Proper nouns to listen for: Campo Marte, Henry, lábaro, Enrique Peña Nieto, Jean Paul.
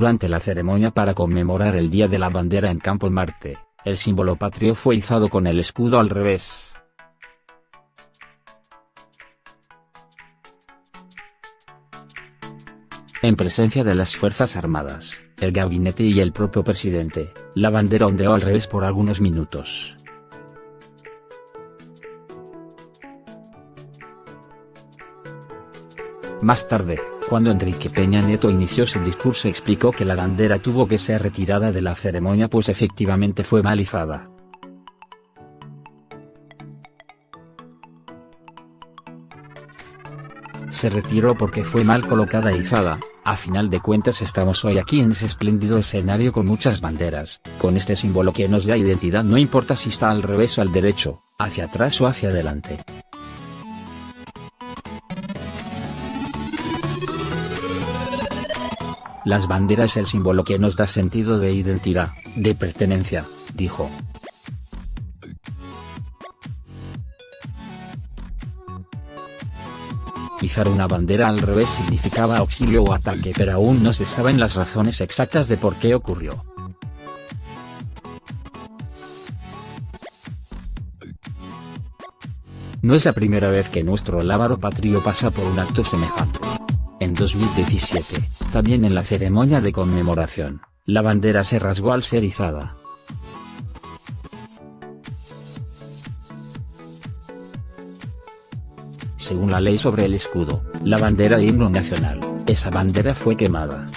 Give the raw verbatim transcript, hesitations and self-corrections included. Durante la ceremonia para conmemorar el Día de la Bandera en Campo Marte, el símbolo patrio fue izado con el escudo al revés. En presencia de las Fuerzas Armadas, el gabinete y el propio presidente, la bandera ondeó al revés por algunos minutos. Más tarde, cuando Enrique Peña Nieto inició su discurso, explicó que la bandera tuvo que ser retirada de la ceremonia pues efectivamente fue mal izada. Se retiró porque fue mal colocada e izada. A final de cuentas estamos hoy aquí en ese espléndido escenario con muchas banderas, con este símbolo que nos da identidad, no importa si está al revés o al derecho, hacia atrás o hacia adelante. Las banderas es el símbolo que nos da sentido de identidad, de pertenencia, dijo. Izar una bandera al revés significaba auxilio o ataque, pero aún no se saben las razones exactas de por qué ocurrió. No es la primera vez que nuestro lábaro patrio pasa por un acto semejante. En dos mil diecisiete, también en la ceremonia de conmemoración, la bandera se rasgó al ser izada. Según la ley sobre el escudo, la bandera e himno nacional, esa bandera fue quemada.